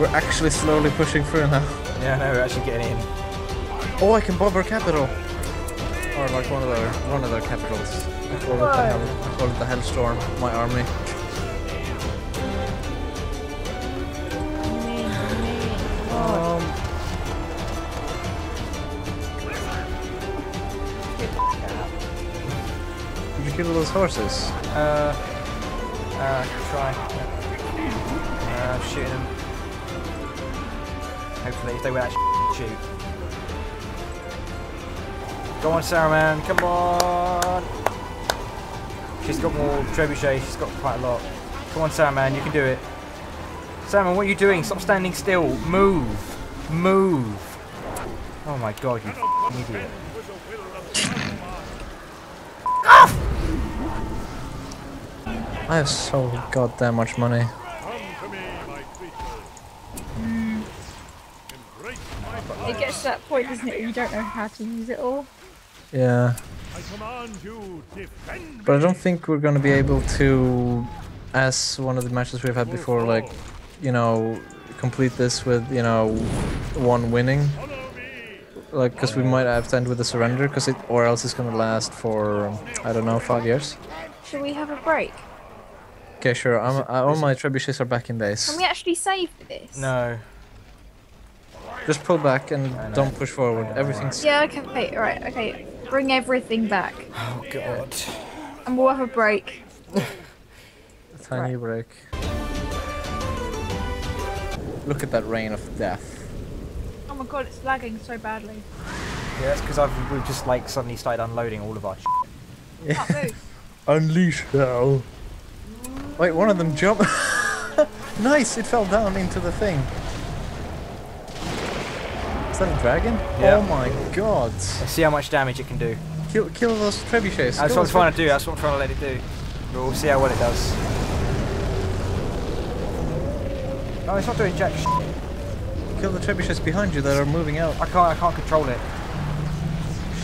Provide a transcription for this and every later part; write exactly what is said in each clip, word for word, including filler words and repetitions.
We're actually slowly pushing through now. Yeah, no, we're actually getting in. Oh, I can bomb her capital! Or like one of their, one of their capitals. I call it the hell, I call it the Hellstorm, my army. Those horses? Uh, uh, try. Yeah. Uh, shooting them. Hopefully, if they will actually shoot. Go on, Saruman, come on! She's got more trebuchet, she's got quite a lot. Come on, Saruman, you can do it. Saruman, what are you doing? Stop standing still. Move! Move! Oh my god, you f***ing idiot. I have so goddamn much money. Mm. It gets to that point, doesn't it, where you don't know how to use it all? Yeah. But I don't think we're gonna be able to, as one of the matches we've had before, like, you know, complete this with, you know, one winning. Like, because we might have to end with a surrender, cause it, or else it's gonna last for, I don't know, five years. Should we have a break? Okay, sure. I'm, I, all my trebuchets are back in base. Can we actually save for this? No. Just pull back and no, no. don't push forward. Everything's... Yeah, okay, wait, right, okay. Bring everything back. Oh, God. And we'll have a break. A tiny right. break. Look at that rain of death. Oh, my God, it's lagging so badly. Yeah, that's because I've we've just, like, suddenly started unloading all of our shit. Can't move. Unleash hell. Wait, one of them jumped. Nice, it fell down into the thing. Is that a dragon? Yeah. Oh my god. Let's see how much damage it can do. Kill, kill those trebuchets. That's kill what I'm trying to do, that's what I'm trying to let it do. We'll see how well it does. No, it's not doing jack shit. Kill the trebuchets behind you that are moving out. I can't, I can't control it.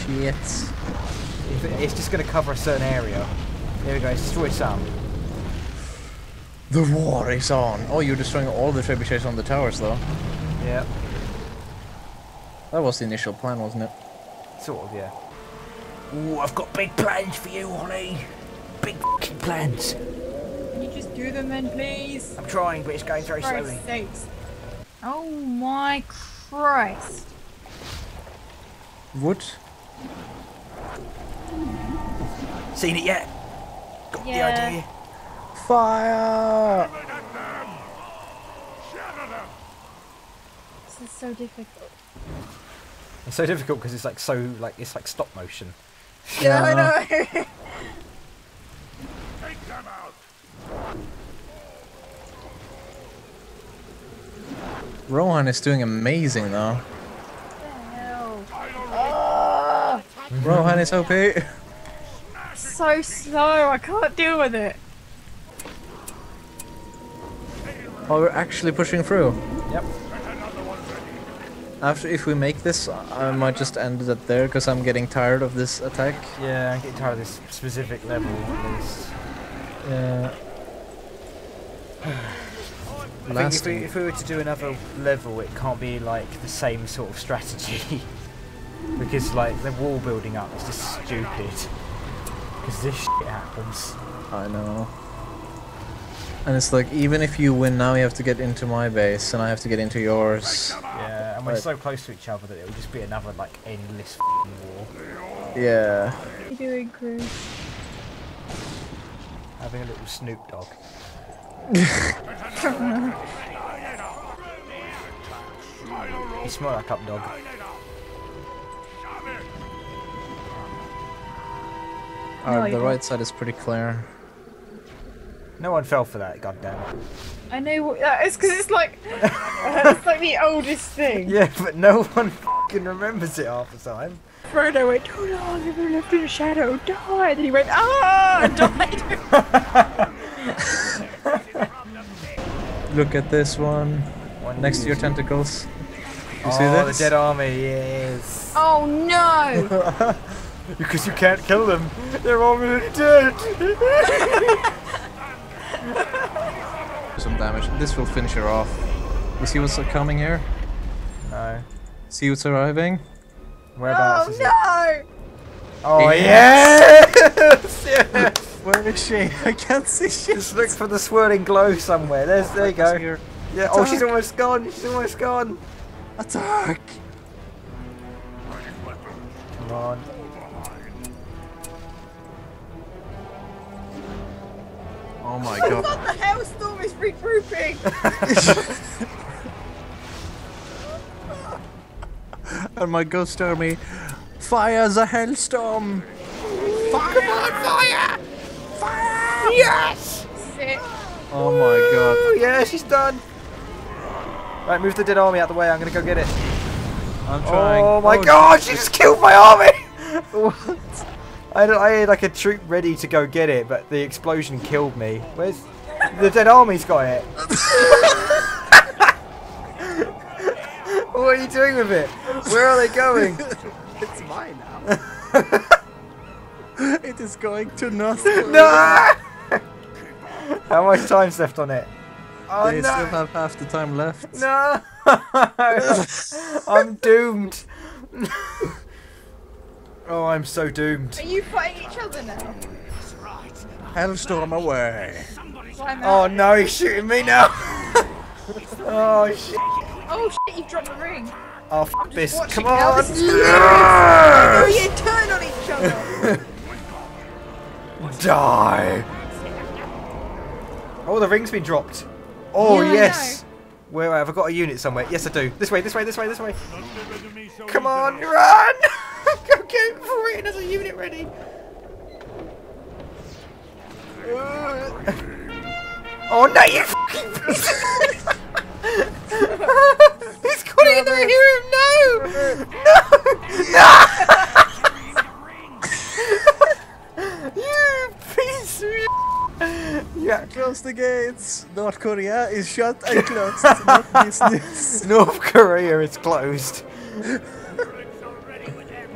Shit. If it it's just going to cover a certain area. There we go, it's destroyed some. The war is on! Oh, you're destroying all the trebuchets on the towers, though. Yeah. That was the initial plan, wasn't it? Sort of, yeah. Ooh, I've got big plans for you, Ollie! Big f***ing plans! Can you just do them then, please? I'm trying, but it's going very slowly. For sakes. Oh my Christ! Wood? Mm. Seen it yet? Got yeah. the idea? Fire! This is so difficult. It's so difficult because it's like so like it's like stop motion. Yeah, I know. Take them out. Rohan is doing amazing though. What the hell? Oh! Rohan is O P. So slow. I can't deal with it. Oh, we're actually pushing through. Yep. After, if we make this, I might just end it there because I'm getting tired of this attack. Yeah, I'm getting tired of this specific level. This. Yeah. I think if we, if we were to do another level, it can't be like the same sort of strategy because like the wall building up is just stupid. Because this shit happens. I know. And it's like, even if you win now, you have to get into my base, and I have to get into yours. Yeah, and we're right. so close to each other that it would just be another, like, endless f***ing war. Yeah. What are you doing, Chris? Having a little Snoop Dogg. You smell like up, dog. No, Alright, the right side is pretty clear. No one fell for that, goddamn. I know what that is because it's like it's like the oldest thing. Yeah, but no one fucking remembers it half the time. Frodo went, "Oh no, everyone left in the shadow, die!" And then he went, "Ah!" and died. Look at this one. one Next to your tentacles. You oh, see that? The dead army, yes. Oh no! Because you can't kill them. They're already dead. Some damage. This will finish her off. You see what's coming here? No. See what's arriving? Whereabouts is it? Oh no! Oh yes! Yes! Yes! Where is she? I can't see shit. Just look for the swirling glow somewhere. There's, there you go. Yeah. Attack. Oh, she's almost gone. She's almost gone. Attack! Come on. Oh my god. What the hell? Storm is regrouping. And my ghost army fires a hailstorm. Fire! Come on, fire! Fire! Yes! Sick. Oh my god. Yeah, she's done. Right, move the dead army out of the way. I'm gonna go get it. I'm trying. Oh my oh, god, she just killed my army! What? I, I had like a troop ready to go get it, but the explosion killed me. Where's... The dead army's got it. What are you doing with it? Where are they going? It's mine now. It is going to nothing. No! How much time's left on it? Oh, they no. still have half the time left. No! I'm doomed. Oh, I'm so doomed. Are you fighting each other now? Hellstorm away. Oh no, he's shooting me now. Oh shit. Oh shit, you dropped the ring. Oh f this. Come on. Yes! Oh, you turn on each other. Die! Oh, the ring's been dropped. Oh yeah, yes. Where have I got a unit somewhere? Yes, I do. This way, this way, this way, this way. Come on, run! Go get it before it has a unit ready. Oh no, you f***ing! He's got it in there. Hear him? No! No! No! Yeah. Close the gates. North Korea is shut and closed. Not business. North Korea is closed.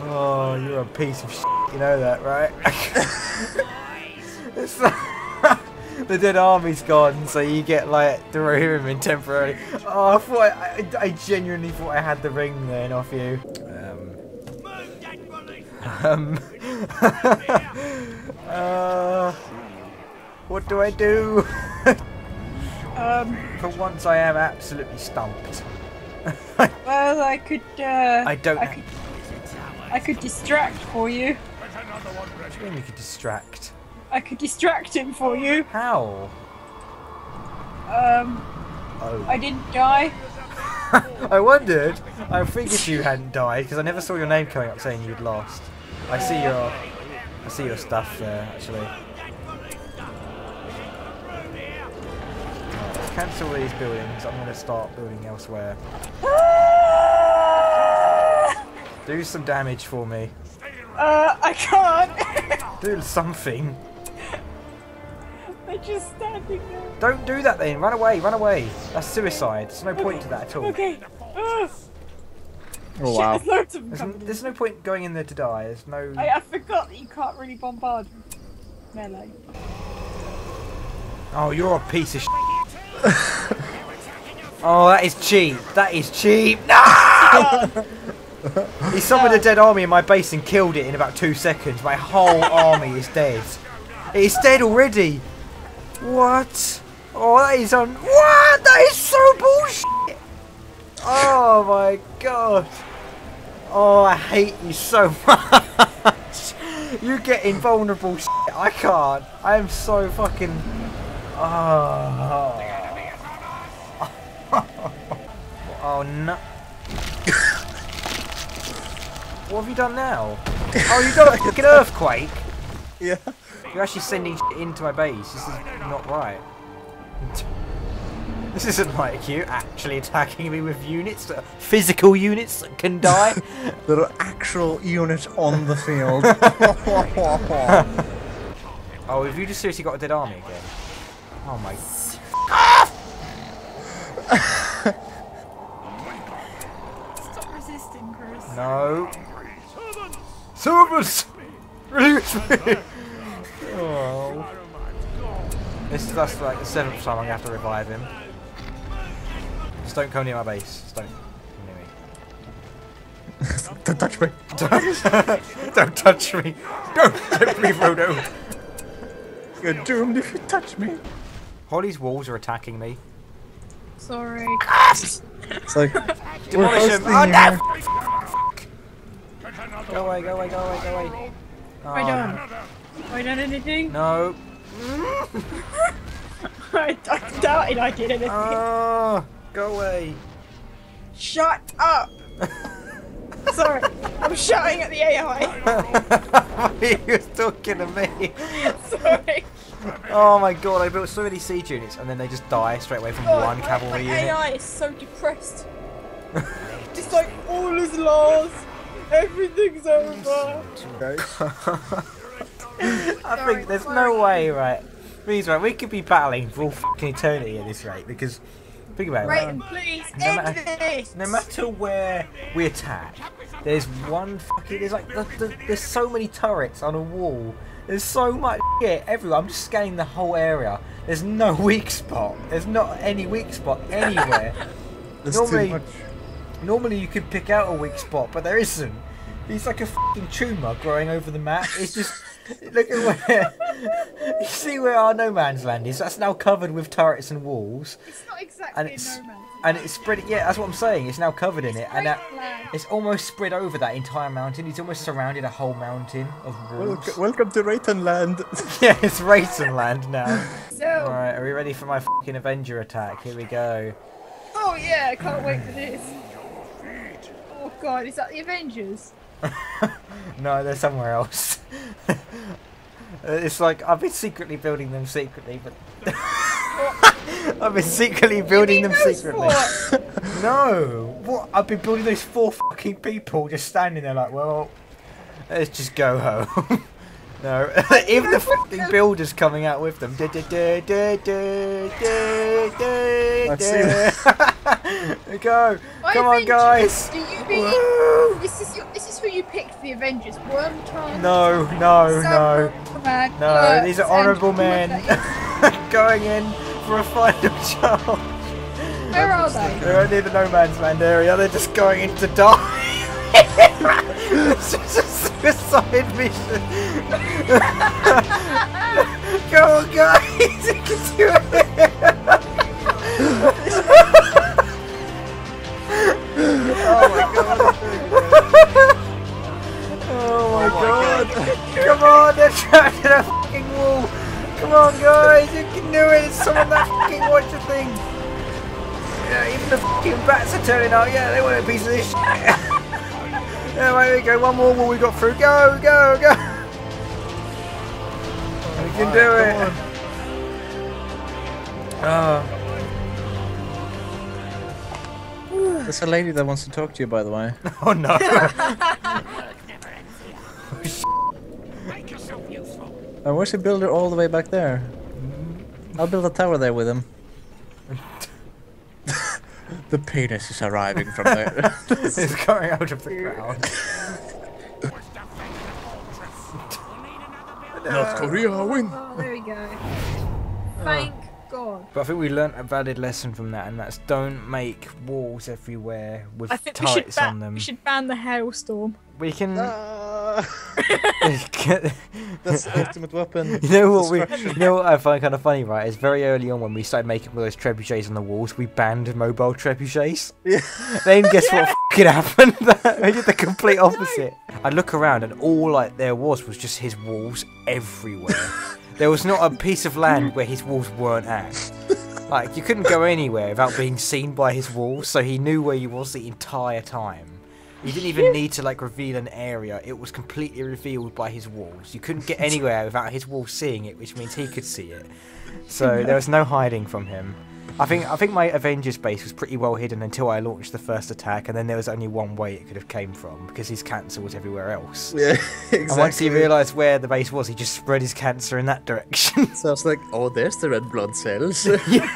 Oh, you're a piece of shit. You know that, right? It's like, the dead army's gone, so you get like the room in temporary. Oh, I thought I, I, I genuinely thought I had the ring then off you. Um. Um. uh. What do I do? um, For once, I am absolutely stumped. Well, I could. Uh, I don't. I could, I could distract for you. What do you mean you could distract? I could distract him for you. How? Um. Oh. I didn't die. I wondered. I figured you hadn't died because I never saw your name coming up saying you'd lost. I see your. I see your stuff there actually. Cancel these buildings, I'm going to start building elsewhere. Ah! Do some damage for me. Uh, I can't! Do something. They're just standing there. Don't do that then, run away, run away. That's suicide, there's no okay. point to that at all. Okay. Oh, oh wow. Shit, there's, there's, there's no point going in there to die, there's no... I, I forgot that you can't really bombard melee. Oh, you're a piece of shit. Oh, that is cheap. That is cheap. No! He summoned a dead army in my base and killed it in about two seconds. My whole army is dead. It's dead already. What? Oh, that is on. What? That is so bullshit. Oh my god. Oh, I hate you so much. You get invulnerable. Shit. I can't. I am so fucking. Oh. Oh no! What have you done now? Oh, you got a fucking earthquake! Yeah. You're actually sending shit into my base. This is not right. This isn't like you actually attacking me with units, that physical units that can die. There are actual units on the field. Oh, have you just seriously got a dead army again? Oh my. Stop resisting, Chris. No. Servants! Release me! Oh. This is us like the seventh time I'm gonna have to revive him. Just don't come near my base. Just don't come near me. Don't touch me. Don't, don't touch me. Don't touch me, Frodo. You're doomed if you touch me. Holly's walls are attacking me. Sorry. It's like, demolish him. Oh, no. Go away, go away, go away, go away. Oh. I don't. Have I done anything? No. I doubted I did anything. Oh, go away. Shut up. Sorry, I'm shouting at the A I. You're talking to me. Sorry. Oh my god, I built so many siege units and then they just die straight away from oh, one cavalry unit. The A I is so depressed. Just like, all is lost. Everything's over. Okay. I sorry, think there's sorry. no way, right? Please, right, we could be battling for all fucking eternity at this rate because, think about it. Right, um, please no end matter, this. No matter where we attack, there's one fucking. There's like, the, the, there's so many turrets on a wall. There's so much shit everywhere. I'm just scanning the whole area. There's no weak spot. There's not any weak spot anywhere. Normally, too much. Normally you could pick out a weak spot, but there isn't. It's like a fucking tumour growing over the map. It's just look at where you see where our no man's land is. That's now covered with turrets and walls. It's not exactly and it's, no man's land. And it's spread. Yeah, that's what I'm saying. It's now covered in it, and that, it's almost spread over that entire mountain. It's almost surrounded a whole mountain of walls. Welcome, welcome to Reitan land. Yeah, it's Reitan land now. So, all right, are we ready for my fucking Avenger attack? Here we go. Oh yeah, I can't wait for this. Oh god, is that the Avengers? No, they're somewhere else. It's like I've been secretly building them secretly, but I've been secretly building them secretly. No, what? I've been building those four fucking people just standing there like, well, let's just go home. No, even the fucking builders coming out with them. Go, come on, guys. This is your, this is where you picked the Avengers. Worm time. No, no, no, no. These are honourable men going in for a final charge. Where are they? They're near the no man's land area. They're just going in to die. It's just a suicide mission. Go on, guys. You can do it. Oh my god. Oh my god. Come on, they're trapped in a fucking wall. Come on, guys, you can do it. It's someone that fucking watch the thing. Yeah, even the fucking bats are turning out. Yeah, they want a piece of this shit. Yeah, right, there we go. One more wall we got through. Go, go, go. Oh, we can do it. Oh. There's a lady that wants to talk to you, by the way. Oh no! I wish a builder all the way back there. I'll build a tower there with him. The penis is arriving from there. It's coming out of the ground. North Korea win! Oh, there we go. Thank you. God. But I think we learnt a valid lesson from that, and that's don't make walls everywhere with turrets on them. We should ban the hailstorm. We can. Uh... That's the ultimate weapon. You know what we? You know what I find kind of funny, right? It's very early on when we started making all those trebuchets on the walls. We banned mobile trebuchets. Yeah. Then guess yeah. what fucking happened? They did the complete opposite. No. I look around, and all like there was was just his walls everywhere. There was not a piece of land where his walls weren't at. Like, you couldn't go anywhere without being seen by his walls, so he knew where you was the entire time. You didn't even need to, like, reveal an area. It was completely revealed by his walls. You couldn't get anywhere without his walls seeing it, which means he could see it. So there was no hiding from him. I think I think my Avengers base was pretty well hidden until I launched the first attack, and then there was only one way it could have came from because his cancer was everywhere else. Yeah, exactly. And once he realised where the base was, he just spread his cancer in that direction. So I was like, oh, there's the red blood cells. Yeah.